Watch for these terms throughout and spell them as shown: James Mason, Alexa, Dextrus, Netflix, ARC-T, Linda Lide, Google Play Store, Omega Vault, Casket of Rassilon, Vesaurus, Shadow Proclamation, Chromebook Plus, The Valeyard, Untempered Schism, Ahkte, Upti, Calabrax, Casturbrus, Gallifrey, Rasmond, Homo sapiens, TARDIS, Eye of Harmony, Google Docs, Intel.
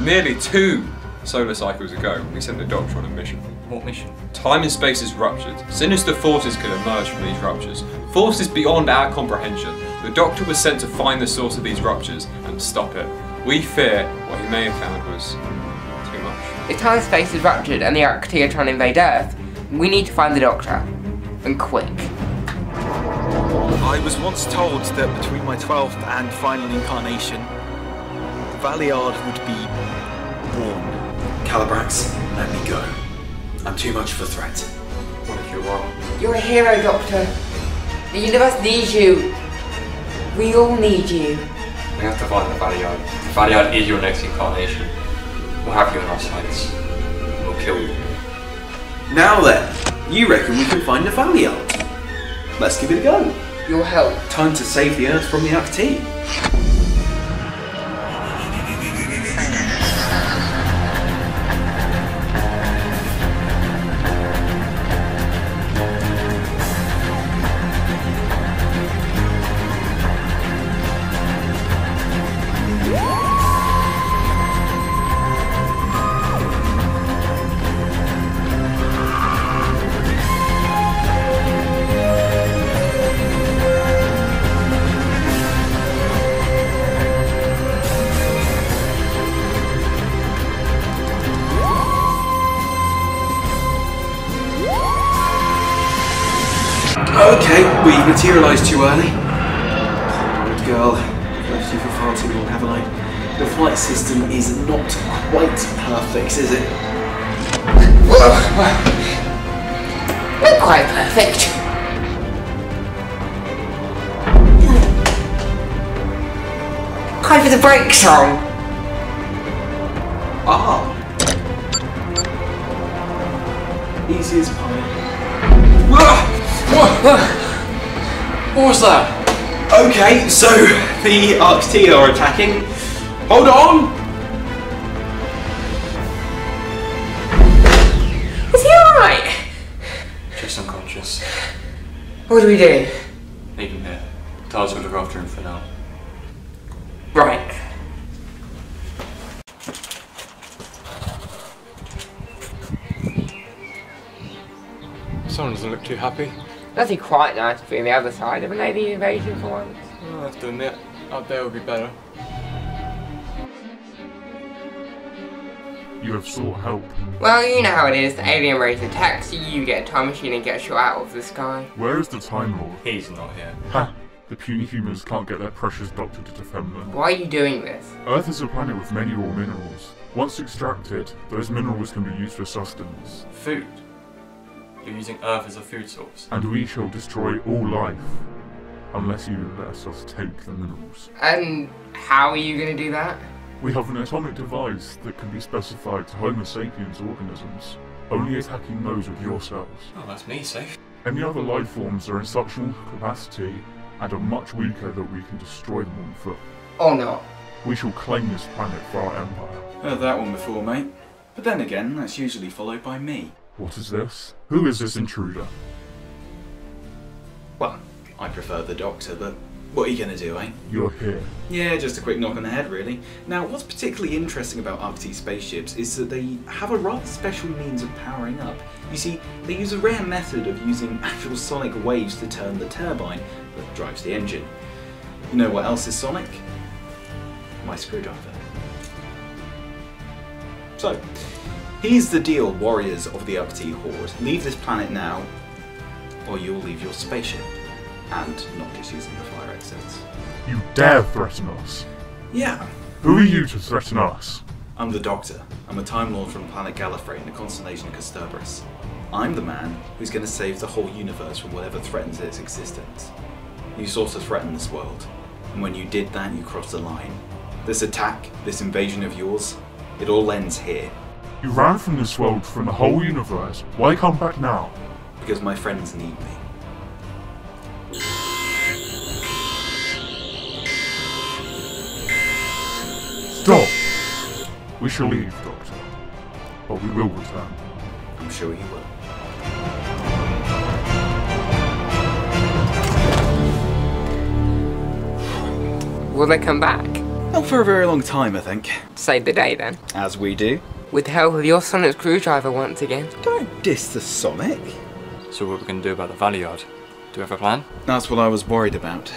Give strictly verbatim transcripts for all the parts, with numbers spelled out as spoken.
Nearly two solar cycles ago, we sent the Doctor on a mission. What mission? Time and space is ruptured. Sinister forces could emerge from these ruptures. Forces beyond our comprehension. The Doctor was sent to find the source of these ruptures and stop it. We fear what he may have found was too much. If time and space is ruptured and the Arc-T are trying to invade Earth, we need to find the Doctor. And quick. I was once told that between my twelfth and final incarnation, the Valeyard would be born. Calabrax, let me go. I'm too much of a threat. What if you're wrong? You're a hero, Doctor. The universe needs you. We all need you. We have to find the Valeyard. The Valeyard is your next incarnation. We'll have you in our sights. We'll kill you. Now then, you reckon we can find the Valeyard? Let's give it a go. Your help. Time to save the Earth from the Ahkte. Materialised too early. Good girl, I've left you for far too long, haven't I? The flight system is not quite perfect, is it? Not quite perfect. Time for the break song. Ah. Easy as pie. What was that? Okay, so the Arc-T are attacking. Hold on! Is he alright? Just unconscious. What do we do? Leave him here. TARDIS will look after him for now. Right. Someone doesn't look too happy. Nothing quite nice to be on the other side of an alien invasion for once. Well, I have to admit, out there would be better. You have sought help. Well, you know how it is. The alien race attacks, you get a time machine and get shot out of the sky. Where is the Time Lord? He's not here. Ha! The puny humans can't get their precious Doctor to defend them. Why are you doing this? Earth is a planet with many raw minerals. Once extracted, those minerals can be used for sustenance. Food. You're using Earth as a food source. And we shall destroy all life, unless you let us take the minerals. And how are you going to do that? We have an atomic device that can be specified to Homo sapiens organisms, only attacking those with your cells. Oh, that's me, safe. Any other life forms are in such little capacity, and are much weaker that we can destroy them on foot. Oh no. We shall claim this planet for our empire. Heard that one before, mate. But then again, that's usually followed by me. What is this? Who is this intruder? Well, I prefer the Doctor, but what are you gonna do, eh? You're here. Yeah, just a quick knock on the head, really. Now, what's particularly interesting about Arc-T spaceships is that they have a rather special means of powering up. You see, they use a rare method of using actual sonic waves to turn the turbine that drives the engine. You know what else is sonic? My screwdriver. So. Here's the deal, warriors of the Arc-T Horde. Leave this planet now, or you'll leave your spaceship. And not just using the fire exits. You dare threaten us? Yeah. Who are you to threaten us? I'm the Doctor. I'm a Time Lord from the planet Gallifrey in the constellation Casturbrus. I'm the man who's going to save the whole universe from whatever threatens its existence. You sought to threaten this world, and when you did that, you crossed the line. This attack, this invasion of yours, it all ends here. You ran from this world, from the whole universe. Why come back now? Because my friends need me. Stop! We shall leave, Doctor. But we will return. I'm sure you will. Will they come back? Not for a very long time, I think. Save the day then. As we do. With the help of your sonic screwdriver once again. Don't diss the sonic. So what are we going to do about the Valeyard? Do we have a plan? That's what I was worried about.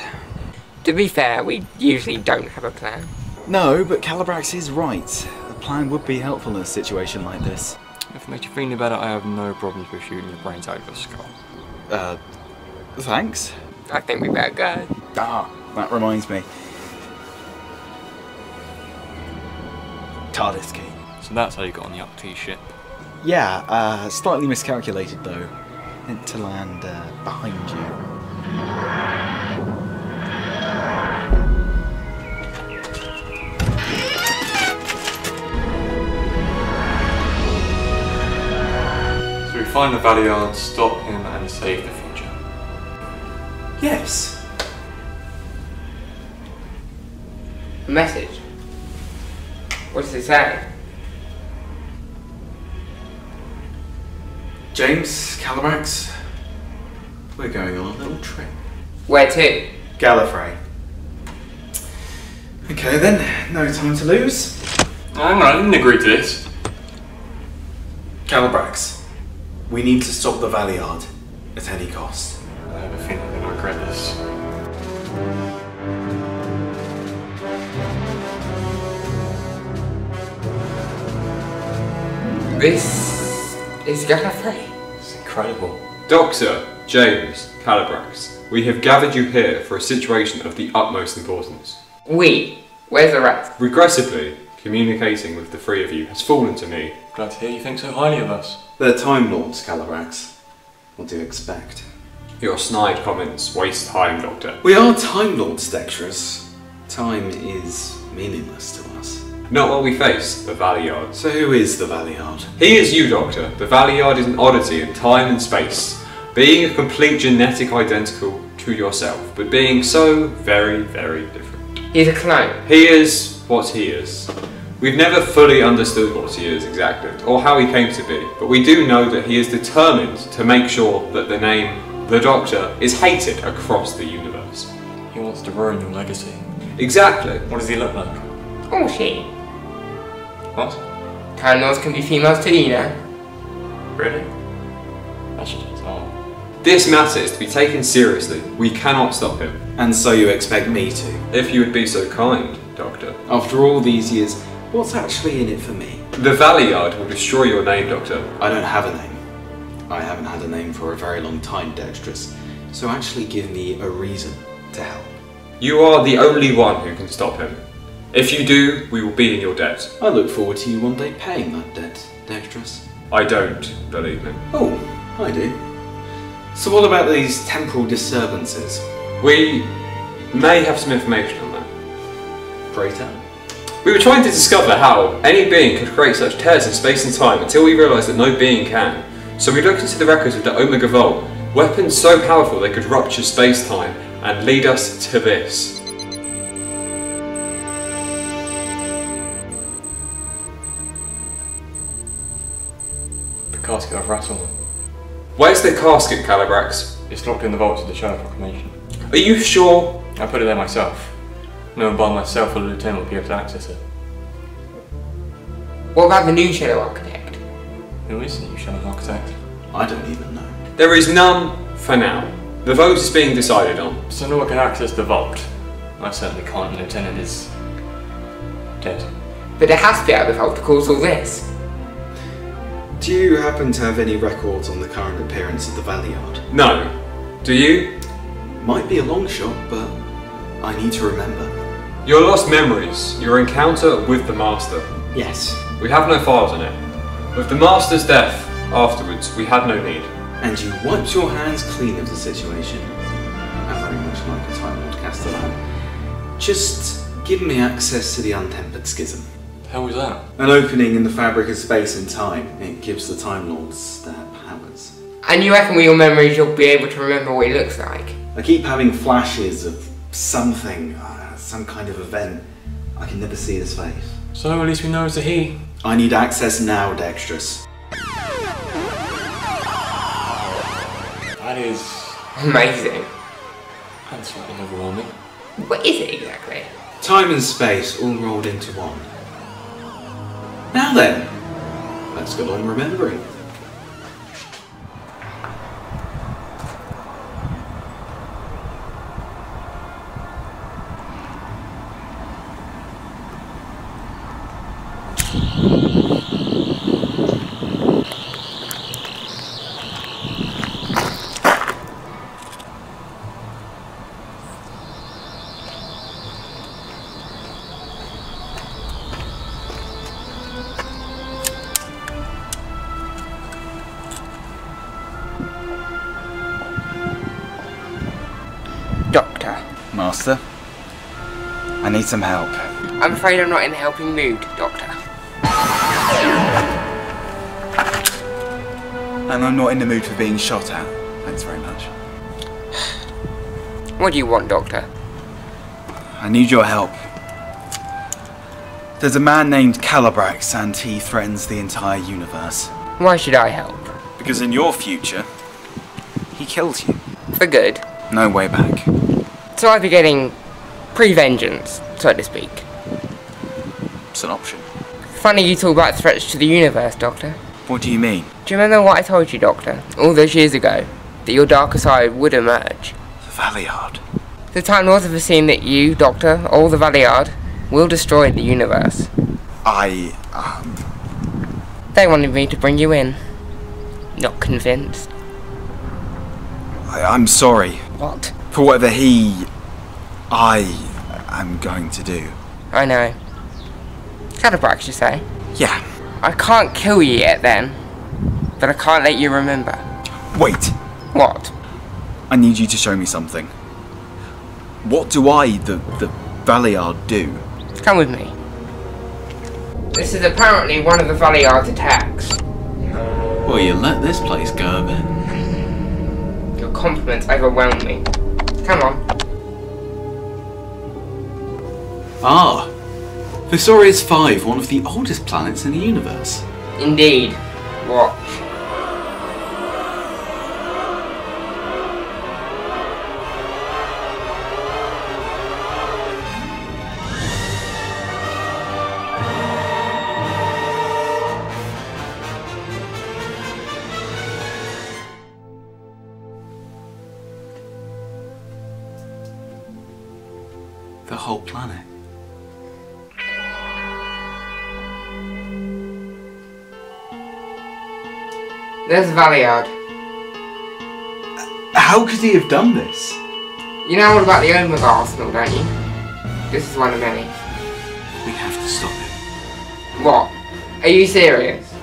To be fair, we usually don't have a plan. No, but Calabrax is right. A plan would be helpful in a situation like this. If it makes you feel better, I have no problems with shooting your brains out of your skull. Uh, thanks. I think we better go. Ah, that reminds me. TARDIS key. So that's how you got on the Upti ship? Yeah, uh, slightly miscalculated though. Meant to land uh, behind you. Find the Valeyard, stop him, and save the future. Yes. A message. What's it say? James, Calabrax, we're going on a little trip. Where to? Gallifrey. Okay then, no time to lose. Alright, I didn't agree to this. Calabrax. We need to stop the Valeyard at any cost. I have a feeling I'm going to regret this. This is Gallifrey. It's incredible. Doctor, James, Calabrax, we have gathered you here for a situation of the utmost importance. We? Where's the rest? Regressively, communicating with the three of you has fallen to me. Glad to hear you think so highly of us. They're Time Lords, Calabrax. What do you expect? Your snide comments waste time, Doctor. We are Time Lords, Dextrus. Time is meaningless to us. Not what we face, the Valeyard. So who is the Valeyard? He is you, Doctor. The Valeyard is an oddity in time and space, being a complete genetic identical to yourself, but being so very, very different. He's a clone. He is what he is. We've never fully understood what he is exactly, or how he came to be, but we do know that he is determined to make sure that the name, the Doctor, is hated across the universe. He wants to ruin your legacy. Exactly. What does he look like? Or she. What? Cardinals can be females too, you know. Really? That should be hard. This matter is to be taken seriously. We cannot stop him. And so you expect me to? If you would be so kind, Doctor. After all these years, what's actually in it for me? The Valeyard will destroy your name, Doctor. I don't have a name. I haven't had a name for a very long time, Dextrus. So actually give me a reason to help. You are the only one who can stop him. If you do, we will be in your debt. I look forward to you one day paying that debt, Dextrus. I don't, believe me. Oh, I do. So what about these temporal disturbances? We may have some information on that. Pray tell. We were trying to discover how any being could create such tears in space and time until we realised that no being can. So we looked into the records of the Omega Vault, weapons so powerful they could rupture space-time and lead us to this. The Casket of Rassilon. Where's the casket, Calabrax? It's locked in the vault of the Shadow Proclamation. Are you sure? I put it there myself. No one by myself or the Lieutenant will be able to access it. What about the new Shadow Architect? Who is the new Shadow Architect? I don't even know. There is none for now. The vote is being decided on. So no one can access the vault. I certainly can't. The Lieutenant is dead. But it has to be out of the vault to cause all this. Do you happen to have any records on the current appearance of the Valeyard? No. Do you? Might be a long shot, but I need to remember. Your lost memories, your encounter with the Master. Yes. We have no files on it. With the Master's death afterwards, we had no need. And you wiped your hands clean of the situation. I very much like a Time Lord Castellan. Just give me access to the Untempered Schism. How was that? An opening in the fabric of space and time. It gives the Time Lords their powers. And you reckon with your memories you'll be able to remember what he looks like? I keep having flashes of something. Some kind of event. I can never see his face. So at least we know it's a he. I need access now, Dextrus. That is amazing. That's slightly overwhelming. What is it exactly? Time and space all rolled into one. Now then, let's go on remembering. Master, I need some help. I'm afraid I'm not in a helping mood, Doctor. And I'm not in the mood for being shot at. Thanks very much. What do you want, Doctor? I need your help. There's a man named Calabrax and he threatens the entire universe. Why should I help? Because in your future, he kills you. For good? No way back. So I'd be getting pre-vengeance, so to speak. It's an option. Funny you talk about threats to the universe, Doctor. What do you mean? Do you remember what I told you, Doctor, all those years ago? That your darker side would emerge? The Valeyard. The Time Lords have foreseen that you, Doctor, or the Valeyard, will destroy the universe. I... um... They wanted me to bring you in. Not convinced. I, I'm sorry. What? For whatever he... I... am going to do. I know. Calabrax, you say? Yeah. I can't kill you yet then, but I can't let you remember. Wait! What? I need you to show me something. What do I, the, the Valeyard, do? Come with me. This is apparently one of the Valeyard's attacks. Well, you let this place go, then. Your compliments overwhelm me. Come on. Ah, Vesaurus five, one of the oldest planets in the universe. Indeed. Watch. The whole planet. There's Valeyard. How could he have done this? You know all about the Omega Arsenal, don't you? This is one of many. We have to stop him. What? Are you serious?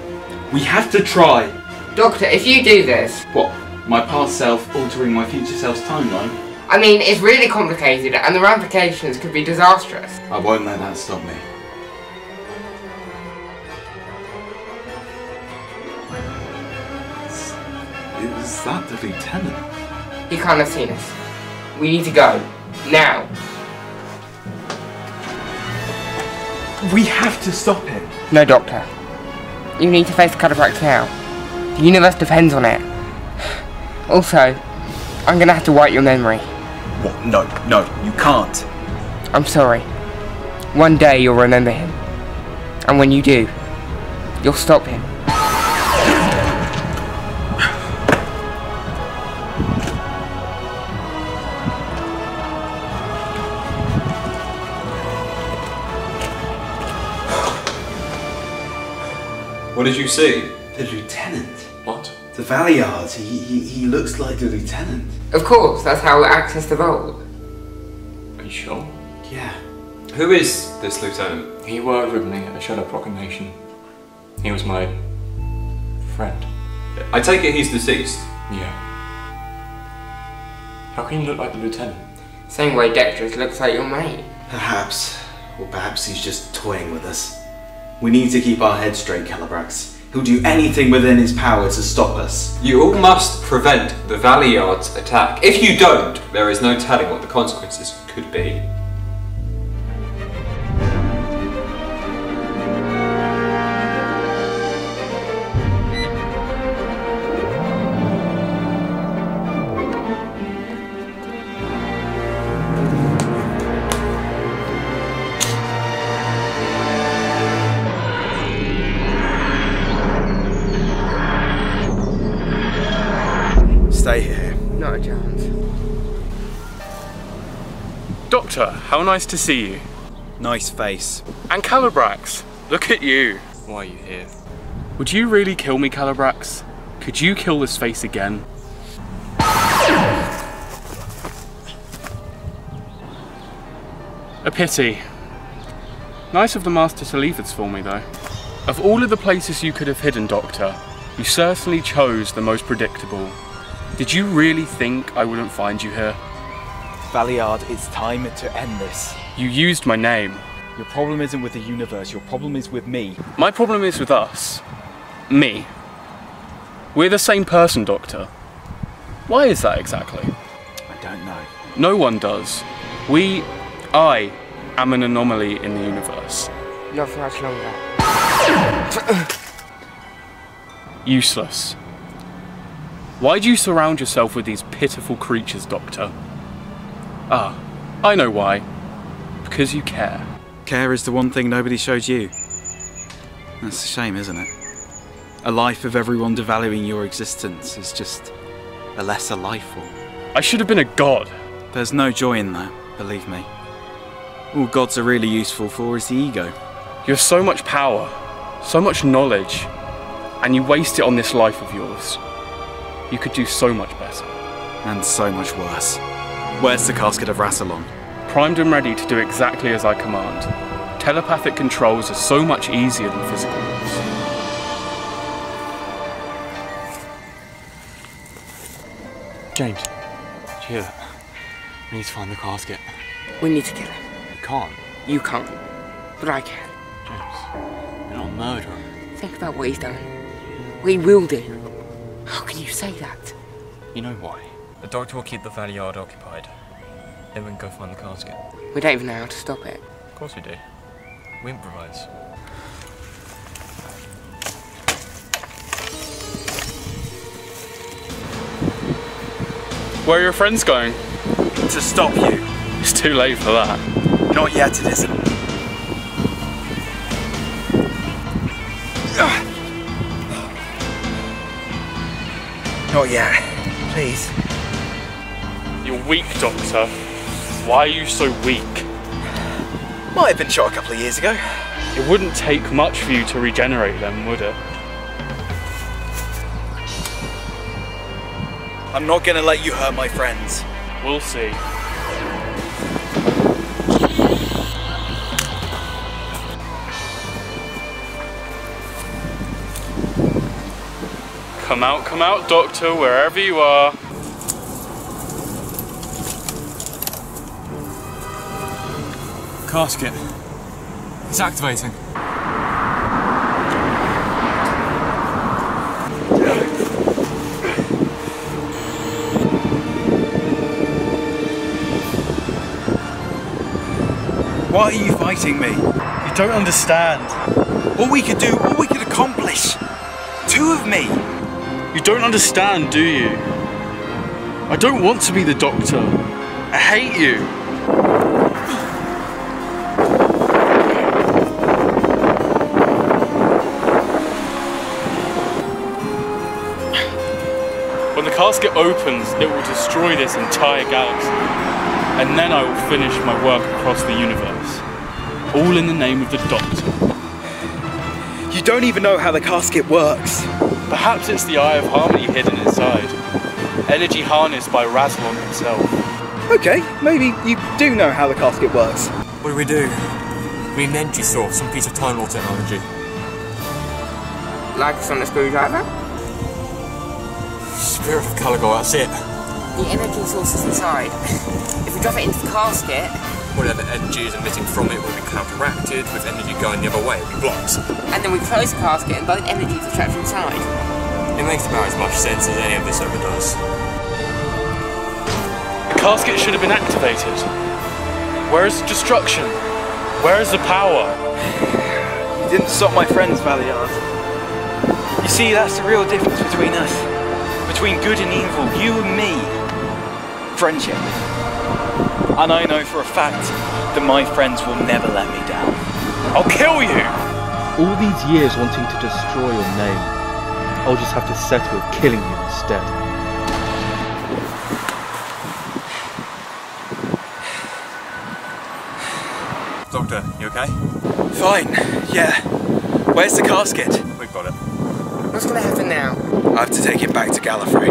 We have to try! Doctor, if you do this... What? My past self altering my future self's timeline? I mean, it's really complicated, and the ramifications could be disastrous. I won't let that stop me. Is that the Lieutenant? He can't have seen us. We need to go. Now. We have to stop him. No, Doctor. You need to face the Calabrax now. The universe depends on it. Also, I'm gonna have to wipe your memory. What? No, no, you can't. I'm sorry. One day you'll remember him. And when you do, you'll stop him. What did you see? The Lieutenant. What? The Valeyard. He, he, he looks like the Lieutenant. Of course, that's how we access the vault. Are you sure? Yeah. Who is this Lieutenant? He worked with me at the Shadow Proclamation. He was my... friend. I take it he's deceased? Yeah. How can you look like the Lieutenant? Same way Dextrus looks like your mate. Perhaps. Or perhaps he's just toying with us. We need to keep our heads straight, Calabrax. He'll do anything within his power to stop us. You all must prevent the Valeyard's attack. If you don't, there is no telling what the consequences could be. stay here. Not a chance. Doctor, how nice to see you. Nice face. And Calabrax, look at you. Why are you here? Would you really kill me, Calabrax? Could you kill this face again? A pity. Nice of the Master to leave this for me, though. Of all of the places you could have hidden, Doctor, you certainly chose the most predictable. Did you really think I wouldn't find you here? Valeyard, it's time to end this. You used my name. Your problem isn't with the universe, your problem is with me. My problem is with us. Me. We're the same person, Doctor. Why is that exactly? I don't know. No one does. We... I am an anomaly in the universe. Not for much longer. Useless. Why do you surround yourself with these pitiful creatures, Doctor? Ah, I know why. Because you care. Care is the one thing nobody showed you. That's a shame, isn't it? A life of everyone devaluing your existence is just a lesser life form. I should have been a god. There's no joy in that, believe me. All gods are really useful for is the ego. You have so much power, so much knowledge, and you waste it on this life of yours. You could do so much better. And so much worse. Where's the Casket of Rassilon? Primed and ready to do exactly as I command. Telepathic controls are so much easier than physical ones. James, did you hear that? We need to find the casket. We need to kill him. Can't. You can't, but I can. James, you're not a murderer. Think about what he's done. We will do. How can you say that? You know why? The doctor will keep the Valeyard occupied. Then we can go find the casket. We don't even know how to stop it. Of course we do. We improvise. Where are your friends going? To stop you. It's too late for that. Not yet, it isn't. Not yet. Please. You're weak, Doctor. Why are you so weak? Might have been shot a couple of years ago. It wouldn't take much for you to regenerate them, would it? I'm not gonna let you hurt my friends. We'll see. Come out, come out, Doctor, wherever you are. Casket. It's activating. Why are you fighting me? You don't understand. What we could do, what we could accomplish. Two of me. You don't understand, do you? I don't want to be the doctor. I hate you. When the casket opens, it will destroy this entire galaxy. And then I will finish my work across the universe. All in the name of the doctor. You don't even know how the casket works. Perhaps it's the Eye of Harmony hidden inside. Energy harnessed by Rasmond himself. Okay, maybe you do know how the casket works. What do we do? We need an energy source, some piece of Time Lord technology. Like this on a screwdriver? Spirit of Caligo, that's it. The energy source is inside. If we drop it into the casket... whatever energy is emitting from it will be counteracted with energy going the other way, it blocks. And then we close the casket and both energies are trapped inside. It makes about as much sense as any of this ever does. The casket should have been activated. Where is the destruction? Where is the power? You didn't stop my friends, Valeyard. You see, that's the real difference between us. Between good and evil, you and me. Friendship. And I know for a fact that my friends will never let me down. I'll kill you! All these years wanting to destroy your name, I'll just have to settle with killing you instead. Doctor, you okay? Fine, yeah. Where's the casket? We've got it. What's going to happen now? I have to take it back to Gallifrey.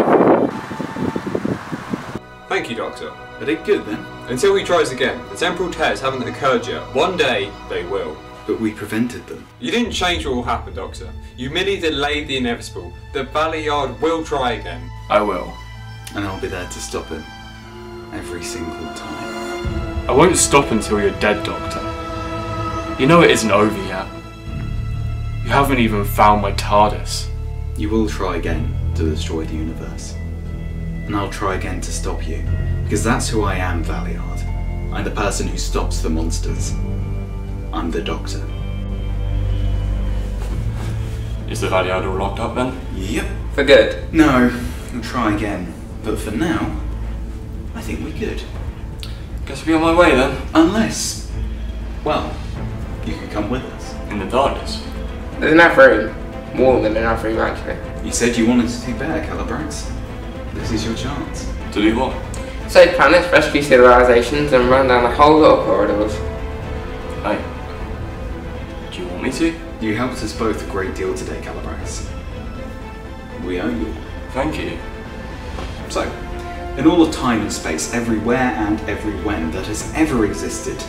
Thank you, Doctor. I did good then. Until he tries again, the temporal tears haven't occurred yet. One day, they will. But we prevented them. You didn't change what will happen, Doctor. You merely delayed the inevitable. The Valeyard will try again. I will. And I'll be there to stop him. Every single time. I won't stop until you're dead, Doctor. You know it isn't over yet. You haven't even found my TARDIS. You will try again to destroy the universe. And I'll try again to stop you. Because that's who I am, Valeyard. I'm the person who stops the monsters. I'm the Doctor. Is the Valeyard all locked up then? Yep. For good? No, I'll try again. But for now, I think we're good. Guess I'll be on my way then. Unless, well, you can come with us. In the TARDIS? There's enough room. More than enough room, actually. You said you wanted to do better, Calabrax. This is your chance. To do what? Save planets, rescue civilizations, and run down a whole lot of corridors. Hey. Do you want me to? You helped us both a great deal today, Calabrax. We owe you. Thank you. So, in all of time and space, everywhere and every when that has ever existed,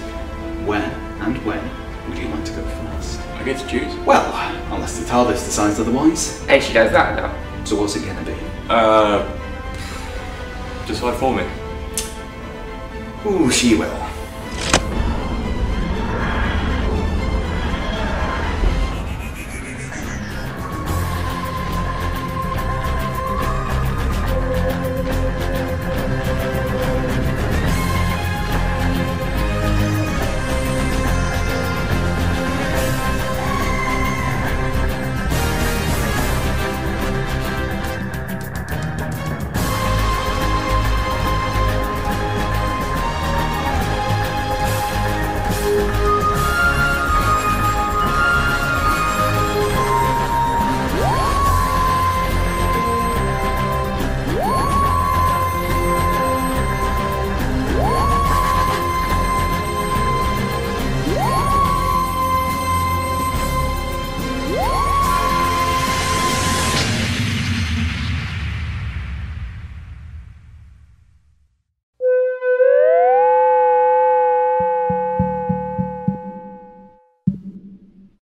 where and when would you like to go first? I get to choose? Well, unless the TARDIS decides otherwise. Hey, she does that now. So what's it gonna be? Uh... Decide for me. Ooh, she will.